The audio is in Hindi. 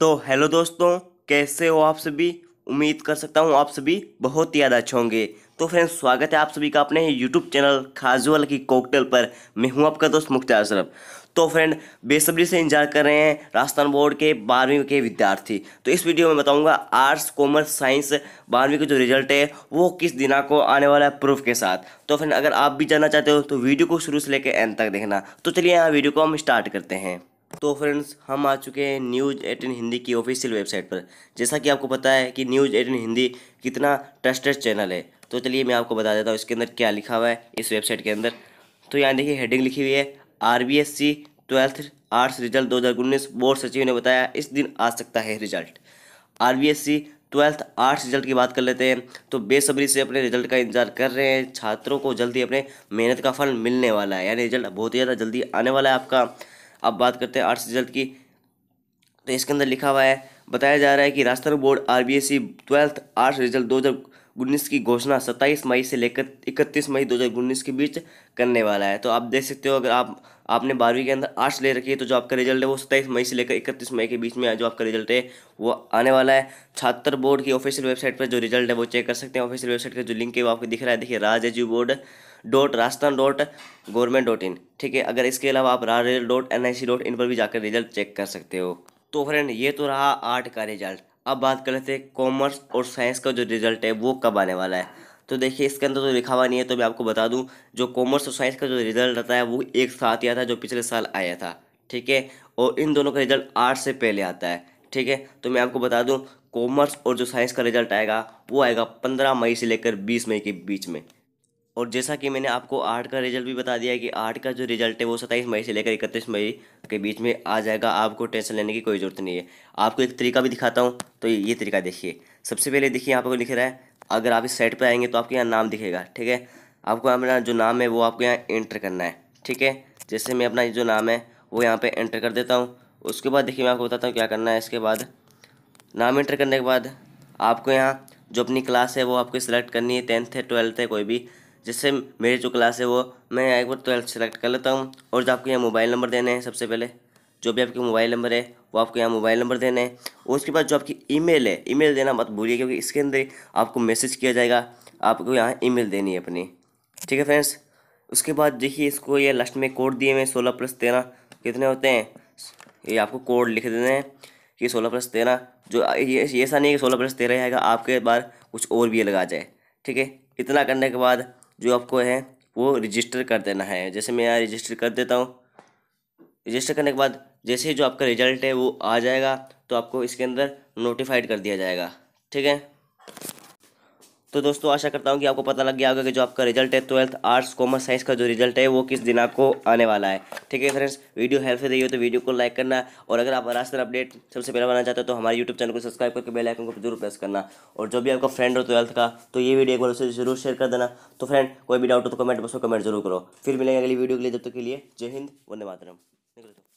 तो हेलो दोस्तों, कैसे हो आप सभी। उम्मीद कर सकता हूँ आप सभी बहुत ही ज़्यादा अच्छे होंगे। तो फ्रेंड्स, स्वागत है आप सभी का अपने यूट्यूब चैनल खाजूवाला की कॉकटेल पर। मैं हूँ आपका दोस्त मुख्तार अशरफ। तो फ्रेंड, बेसब्री से इंतजार कर रहे हैं राजस्थान बोर्ड के 12वीं के विद्यार्थी। तो इस वीडियो में बताऊंगा आर्ट्स, कॉमर्स, साइंस 12वीं का जो रिजल्ट है वो किस दिनांक को आने वाला है प्रूफ के साथ। तो फ्रेंड, अगर आप भी जानना चाहते हो तो वीडियो को शुरू से लेकर एंड तक देखना। तो चलिए यहाँ वीडियो को हम स्टार्ट करते हैं। तो फ्रेंड्स, हम आ चुके हैं न्यूज़ 8 हिंदी की ऑफिशियल वेबसाइट पर। जैसा कि आपको पता है कि न्यूज़ 8 हिंदी कितना ट्रस्टेड चैनल है, तो चलिए मैं आपको बता देता हूँ इसके अंदर क्या लिखा हुआ है इस वेबसाइट के अंदर। तो यहाँ देखिए हेडिंग लिखी हुई है, RBSE 12th arts result 2019 board सचिव ने बताया इस दिन आ सकता है result. RBSE 12th arts result की बात कर लेते हैं। तो बेसब्री से अपने रिजल्ट का इंतजार कर रहे हैं छात्रों को। जल्दी अपने मेहनत का फल मिलने वाला है, यानी रिजल्ट बहुत ही ज़्यादा जल्दी आने वाला है आपका। अब बात करते हैं आर्ट्स रिजल्ट की। तो इसके अंदर लिखा हुआ है, बताया जा रहा है कि Rajasthan board RBSE 12th arts result 2019 की घोषणा 27 मई से लेकर 31 मई 2019 के बीच करने वाला है। तो आप देख सकते हो, अगर आपने 12वीं के अंदर आर्ट्स ले रखी है तो जो आपका रिजल्ट है वो 27 मई से लेकर 31 मई के बीच में जो आपका रिजल्ट है वो आने वाला है। छात्र बोर्ड की ऑफिशियल वेबसाइट पर जो रिजल्ट है वो चेक कर सकते हैं। ऑफिशियल वेबसाइट का जो लिंक है वो आपको दिख रहा है। देखिए rajazubord.rajasthan.government.in, ठीक है। अगर इसके अलावा आप rajazubord.nic.in पर भी जाकर रिजल्ट चेक कर सकते हो। तो फ्रेंड, ये तो रहा आर्ट का रिजल्ट। अब बात कर लेते हैं कॉमर्स और साइंस का जो रिजल्ट है वो कब आने वाला है। तो देखिए इसके अंदर तो लिखा हुआ नहीं है, तो मैं आपको बता दूं जो कॉमर्स और साइंस का जो रिजल्ट रहता है वो एक साथ ही आता है, जो पिछले साल आया था, ठीक है। और इन दोनों का रिजल्ट 8 से पहले आता है, ठीक है। तो मैं आपको बता दूं कॉमर्स और जो साइंस का रिजल्ट आएगा वो आएगा 15 मई से लेकर 20 मई के बीच में। और जैसा कि मैंने आपको आर्ट का रिजल्ट भी बता दिया है कि आर्ट का जो रिजल्ट है वो 27 मई से लेकर 31 मई के बीच में आ जाएगा। आपको टेंशन लेने की कोई ज़रूरत नहीं है। आपको एक तरीका भी दिखाता हूँ। तो ये तरीका देखिए, सबसे पहले देखिए यहाँ पर लिख रहा है, अगर आप इस साइट पर आएंगे तो आपके यहाँ नाम दिखेगा, ठीक है। आपको अपना जो नाम है वो आपको यहाँ एंटर करना है, ठीक है। जैसे मैं अपना जो नाम है वो यहाँ पर एंटर कर देता हूँ। उसके बाद देखिए मैं आपको बताता हूँ क्या करना है। इसके बाद नाम एंटर करने के बाद आपको यहाँ जो अपनी क्लास है वो आपको सिलेक्ट करनी है। 10th है, 12th है, कोई भी। जैसे मेरी जो क्लास है वो मैं एक बार 12th सेलेक्ट कर लेता हूँ। और जो आपको यहाँ मोबाइल नंबर देने हैं, सबसे पहले जो भी आपके मोबाइल नंबर है वो आपको यहाँ मोबाइल नंबर देने हैं। और उसके बाद जो आपकी ईमेल है, ईमेल देना मत भूलिए क्योंकि इसके अंदर आपको मैसेज किया जाएगा। आपको यहाँ ईमेल देनी है अपनी, ठीक है फ्रेंड्स। उसके बाद देखिए इसको ये लास्ट में कोड दिए हुए 16+13 कितने होते हैं, ये आपको कोड लिख देने हैं कि 16+13। जो ये ऐसा नहीं है कि 16+13 आएगा, आपके बार कुछ और भी लगा जाए, ठीक है। इतना करने के बाद जो आपको है वो रजिस्टर कर देना है। जैसे मैं यहाँ रजिस्टर कर देता हूँ। रजिस्टर करने के बाद जैसे ही जो आपका रिजल्ट है वो आ जाएगा तो आपको इसके अंदर नोटिफाइड कर दिया जाएगा, ठीक है। तो दोस्तों, आशा करता हूँ कि आपको पता लग गया होगा कि जो आपका रिजल्ट है 12th आर्ट्स, कॉमर्स, साइंस का जो रिजल्ट है वो किस दिनांक को आने वाला है, ठीक है फ्रेंड्स। वीडियो हेल्पफुल रही हो तो वीडियो को लाइक करना। और अगर आप राजस्थान अपडेट सबसे पहले बनाना चाहते हो तो हमारे यूट्यूब चैनल को सब्सक्राइब करके बेल आइकन को जरूर प्रेस करना। और जो भी आपका फ्रेंड हो 12th का, तो ये वीडियो एक बार उसे जरूर शेयर कर देना। तो फ्रेंड, कोई भी डाउट हो तो कमेंट बॉक्स में कमेंट जरूर करो। फिर मिलेंगे अगली वीडियो के लिए। जब तक के लिए जय हिंद, वंदे मातरम।